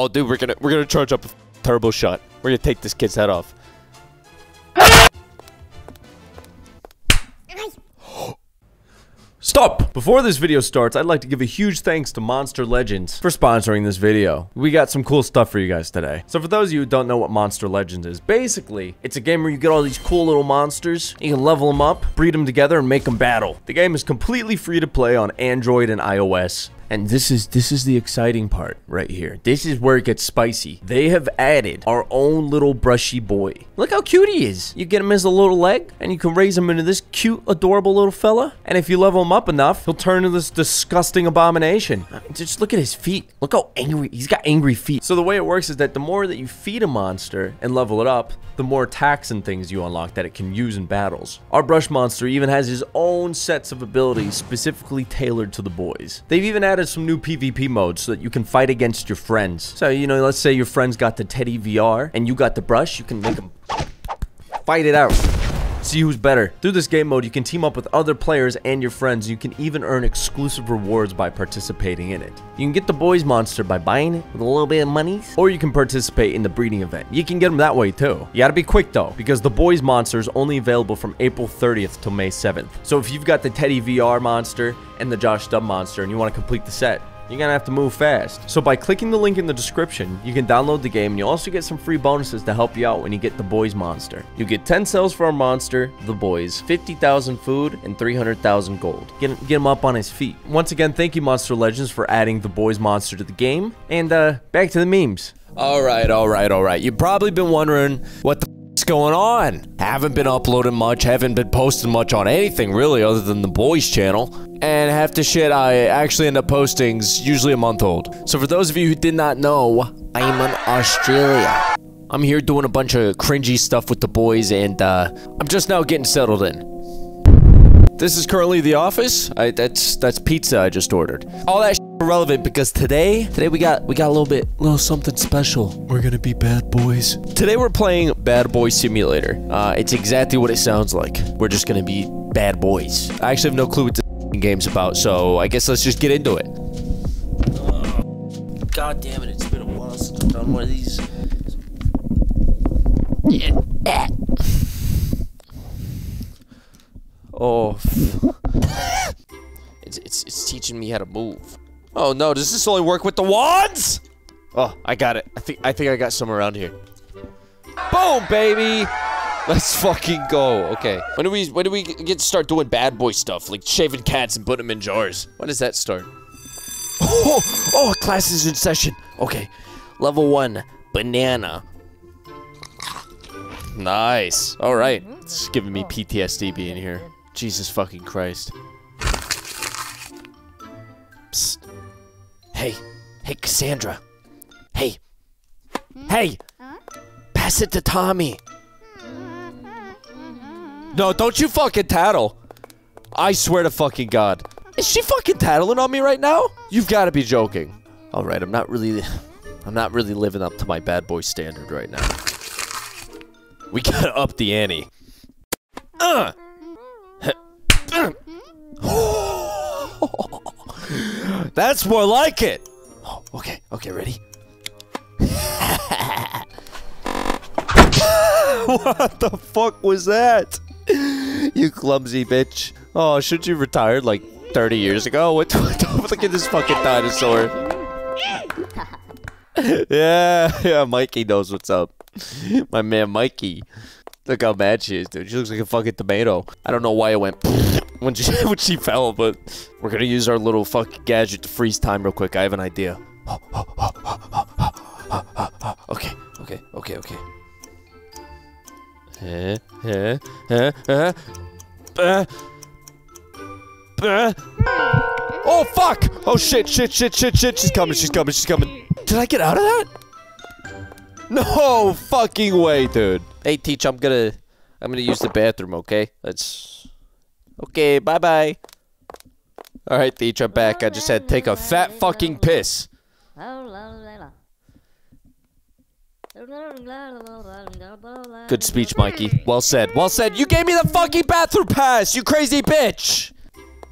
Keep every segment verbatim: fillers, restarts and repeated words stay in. Oh, dude, we're gonna we're gonna charge up a turbo shot. We're gonna take this kid's head off. Stop! Before this video starts, I'd like to give a huge thanks to Monster Legends for sponsoring this video. We got some cool stuff for you guys today. So for those of you who don't know what Monster Legends is, basically, it's a game where you get all these cool little monsters, you can level them up, breed them together, and make them battle. The game is completely free to play on Android and iOS. And this is this is the exciting part right here. This is where it gets spicy. They have added our own little brushy boy. Look how cute he is. You get him as a little leg, and you can raise him into this cute, adorable little fella. And if you level him up enough, he'll turn into this disgusting abomination. I mean, just look at his feet. Look how angry. He's got angry feet. So the way it works is that the more that you feed a monster and level it up, the more attacks and things you unlock that it can use in battles. Our brush monster even has his own sets of abilities specifically tailored to the boys. They've even added some new PvP modes so that you can fight against your friends. So, you know, let's say your friends got the Teddy V R and you got the brush, you can make them fight it out. See who's better. Through this game mode, you can team up with other players and your friends. You can even earn exclusive rewards by participating in it. You can get the boys monster by buying it with a little bit of money, or you can participate in the breeding event. You can get them that way too. You gotta be quick though, because the boys monster is only available from April thirtieth till May seventh. So if you've got the Teddy V R monster and the Josh Dub monster and you want to complete the set, you're gonna have to move fast. So by clicking the link in the description, you can download the game, and you'll also get some free bonuses to help you out when you get the boys monster. You get ten cells for our monster, the boys, fifty thousand food, and three hundred thousand gold. Get, get him up on his feet. Once again, thank you Monster Legends for adding the boys monster to the game, and uh, back to the memes. All right, all right, all right. You've probably been wondering what the f***'s going on. Haven't been uploading much, haven't been posting much on anything really other than the boys channel. And half the shit I actually end up posting is usually a month old. So for those of you who did not know, I am in Australia. I'm here doing a bunch of cringy stuff with the boys, and uh, I'm just now getting settled in. This is currently the office. I, that's that's pizza I just ordered. All that shit is irrelevant because today, today we got we got a little bit, little something special. We're gonna be bad boys. Today we're playing Bad Boy Simulator. Uh, it's exactly what it sounds like. We're just gonna be bad boys. I actually have no clue what this game's about, so I guess let's just get into it. Oh, God damn it, it's been a while since I've done one of these. Oh. it's, it's, it's teaching me how to move. Oh no, does this only work with the wands? Oh, I got it. I think I think I got some around here. Boom, baby! Let's fucking go. Okay. When do we when do we get to start doing bad boy stuff? Like shaving cats and putting them in jars. When does that start? Oh, oh, oh, class is in session. Okay. Level one, banana. Nice. All right. It's giving me P T S D being here. Jesus fucking Christ. Psst. Hey. Hey, Cassandra. Hey. Hey. Pass it to Tommy. No, don't you fucking tattle. I swear to fucking God. Is she fucking tattling on me right now? You've got to be joking. All right, I'm not really... I'm not really living up to my bad boy standard right now. We got to up the ante. Uh. That's more like it. Oh, okay, okay, ready? What the fuck was that? You clumsy bitch. Oh, should you retired like thirty years ago? What, what, look at this fucking dinosaur. Yeah, yeah, Mikey knows what's up. My man Mikey. Look how mad she is, dude. She looks like a fucking tomato. I don't know why it went when she, when she fell, but we're gonna use our little fucking gadget to freeze time real quick. I have an idea. Okay, okay, okay, okay. Huh? Huh? Huh? Huh? Uh, uh. Oh fuck! Oh shit! Shit! Shit! Shit! Shit! She's coming! She's coming! She's coming! Did I get out of that? No fucking way, dude! Hey, Teach, I'm gonna, I'm gonna use the bathroom. Okay, let's. Okay, bye bye. All right, Teach, I'm back. I just had to take a fat fucking piss. Good speech, Mikey. Well said. Well said. You gave me the fucking bathroom pass, you crazy bitch!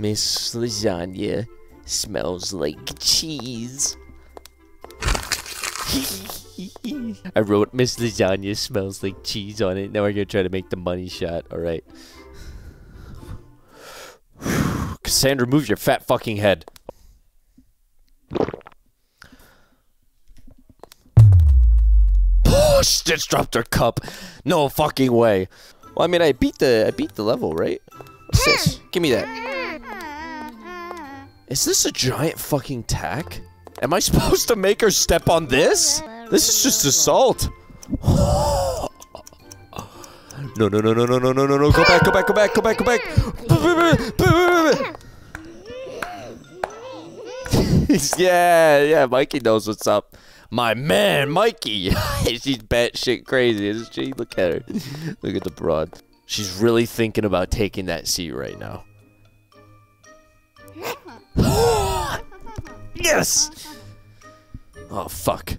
Miss Lasagna smells like cheese. I wrote, Miss Lasagna smells like cheese on it. Now we're gonna try to make the money shot. Alright. Cassandra, move your fat fucking head. Oh, Stitch dropped her cup. No fucking way. Well, I mean, I beat the I beat the level, right? What's this? Give me that. Is this a giant fucking tack? Am I supposed to make her step on this? This is just assault. No, no, no, no, no, no, no, no, no. Go back, go back, go back, go back, go back. Yeah, yeah, Mikey knows what's up. My man, Mikey. She's batshit crazy, isn't she? Look at her. Look at the broad. She's really thinking about taking that seat right now. Yes! Oh, fuck.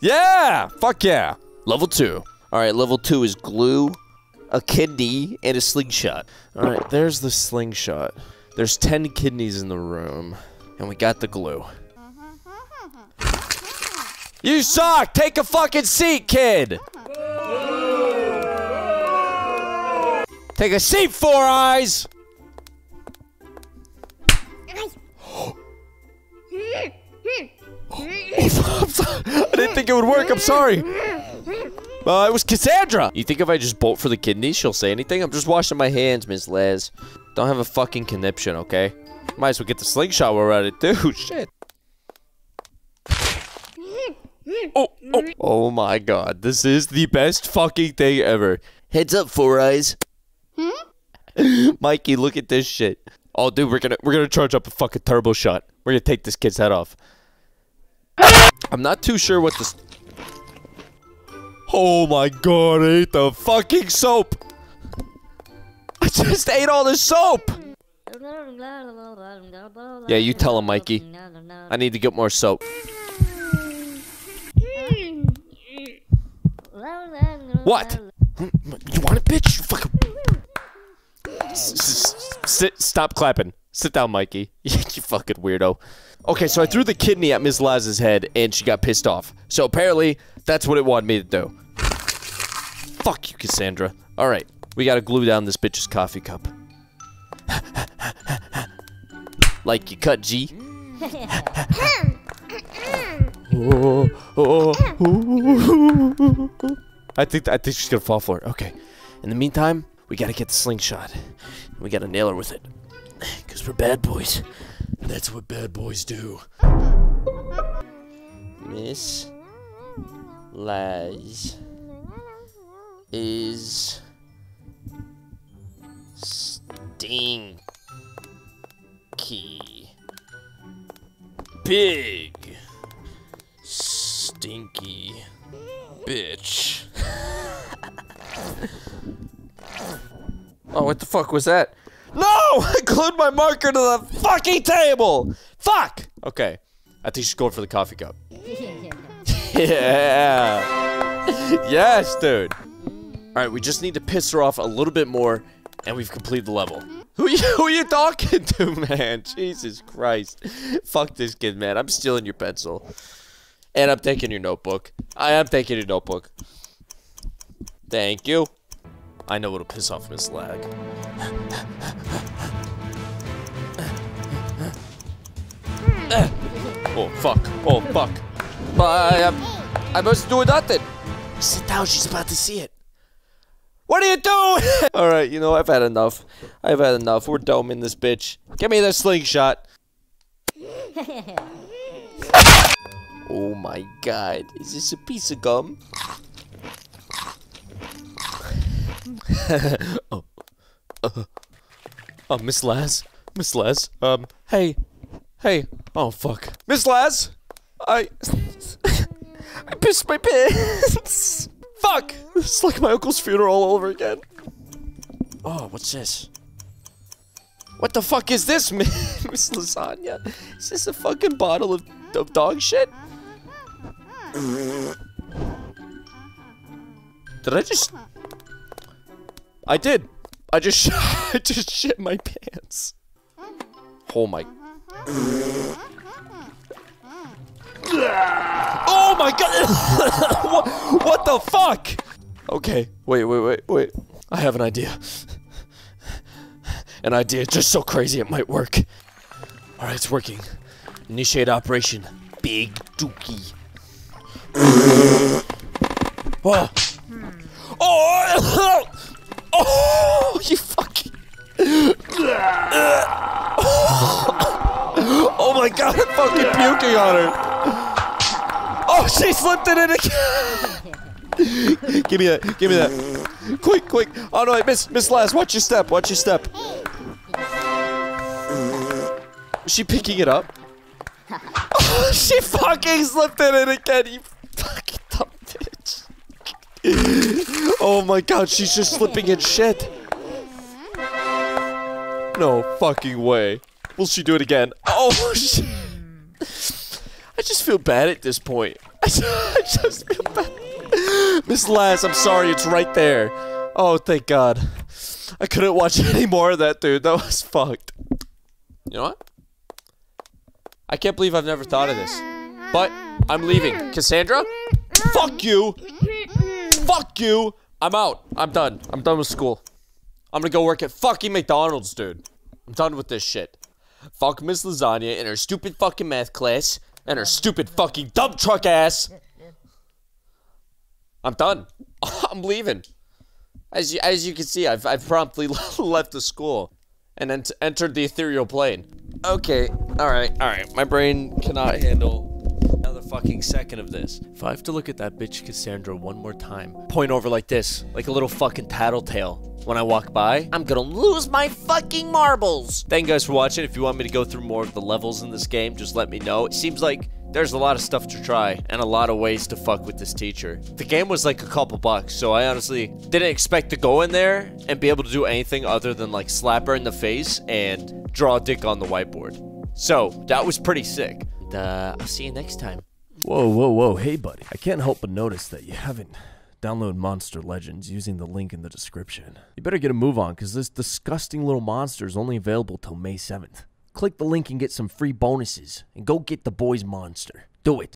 Yeah! Fuck yeah! Level two. Alright, level two is glue, a kidney, and a slingshot. Alright, there's the slingshot. There's ten kidneys in the room, and we got the glue. You suck! Take a fucking seat, kid! Take a seat, Four Eyes! I didn't think it would work, I'm sorry! Uh, it was Cassandra! You think if I just bolt for the kidneys, she'll say anything? I'm just washing my hands, Miss Laz. Don't have a fucking conniption, okay? Might as well get the slingshot while we're at it, too. Shit. Oh, oh, oh my god. This is the best fucking thing ever. Heads up, Four Eyes. Hmm? Mikey, look at this shit. Oh, dude, we're gonna we're gonna charge up a fucking turbo shot. We're gonna take this kid's head off. I'm not too sure what this... Oh my god, I ate the fucking soap! I just ate all the soap! Yeah, you tell him, Mikey. I need to get more soap. What? You want it, bitch? You fucking... S-s-s-sit, stop clapping. Sit down, Mikey. You fucking weirdo. Okay, so I threw the kidney at Miss Laz's head, and she got pissed off. So apparently, that's what it wanted me to do. Fuck you, Cassandra. All right, we gotta glue down this bitch's coffee cup. Like you cut, G. Oh, oh, oh. I think I think she's gonna fall for it. Okay. In the meantime, we gotta get the slingshot. We gotta nail her with it. Because we're bad boys. That's what bad boys do. Miss Laz is stinky. Big stinky bitch. Oh, what the fuck was that? No! I glued my marker to the fucking table! Fuck! Okay. I think she's going for the coffee cup. Yeah! Yes, dude! Alright, we just need to piss her off a little bit more, and we've completed the level. Who you, who you talking to, man? Jesus Christ. Fuck this kid, man. I'm stealing your pencil. And I'm taking your notebook. I am taking your notebook. Thank you. I know it'll piss off Miss Lag. Oh, fuck. Oh, fuck. But I, I must do nothing. Sit down. She's about to see it. What are you doing? All right, you know, I've had enough. I've had enough. We're doming this bitch. Give me the slingshot. Oh, my God. Is this a piece of gum? Oh, uh, oh, Miss Laz, Miss Laz, um, hey, hey, oh fuck, Miss Laz, I, I pissed my pants. Fuck, it's like my uncle's funeral all over again. Oh, what's this? What the fuck is this, Miss Lasagna? Is this a fucking bottle of, of dog shit? Did I just? I did. I just sh I just shit my pants. Oh my. my god! what, what the fuck? Okay, wait, wait, wait, wait. I have an idea. An idea just so crazy it might work. Alright, it's working. Initiate operation. Big Dookie. Whoa. Oh! Oh! You fucking... Oh my god, I'm fucking puking on her. Oh, she slipped it in again. Give me that, give me that. Quick, quick. Oh no, I missed, missed last. Watch your step, watch your step. Is she picking it up? Oh, she fucking slipped it in again, you fucking dumb bitch. Oh my god, she's just slipping in shit. No fucking way. Will she do it again? Oh, shit. I just feel bad at this point. I just, I just feel bad. Miss Lass, I'm sorry, it's right there. Oh, thank God. I couldn't watch any more of that, dude. That was fucked. You know what? I can't believe I've never thought of this. But I'm leaving. Cassandra? Fuck you! Fuck you! I'm out. I'm done. I'm done with school. I'm gonna go work at fucking McDonald's, dude. I'm done with this shit. Fuck Miss Lasagna and her stupid fucking math class and her stupid fucking dump truck ass. I'm done. I'm leaving. As you, as you can see, I've, I've promptly left the school and ent entered the ethereal plane. Okay, alright, alright. My brain cannot handle another fucking second of this. If I have to look at that bitch Cassandra one more time, point over like this, like a little fucking tattletale. When I walk by, I'm gonna lose my fucking marbles. Thank you guys for watching. If you want me to go through more of the levels in this game, just let me know. It seems like there's a lot of stuff to try and a lot of ways to fuck with this teacher. The game was like a couple bucks, so I honestly didn't expect to go in there and be able to do anything other than like slap her in the face and draw a dick on the whiteboard. So that was pretty sick. And, uh, I'll see you next time. Whoa, whoa, whoa. Hey, buddy. I can't help but notice that you haven't... download Monster Legends using the link in the description. You better get a move on, because this disgusting little monster is only available till May seventh. Click the link and get some free bonuses, and go get the boy's monster. Do it.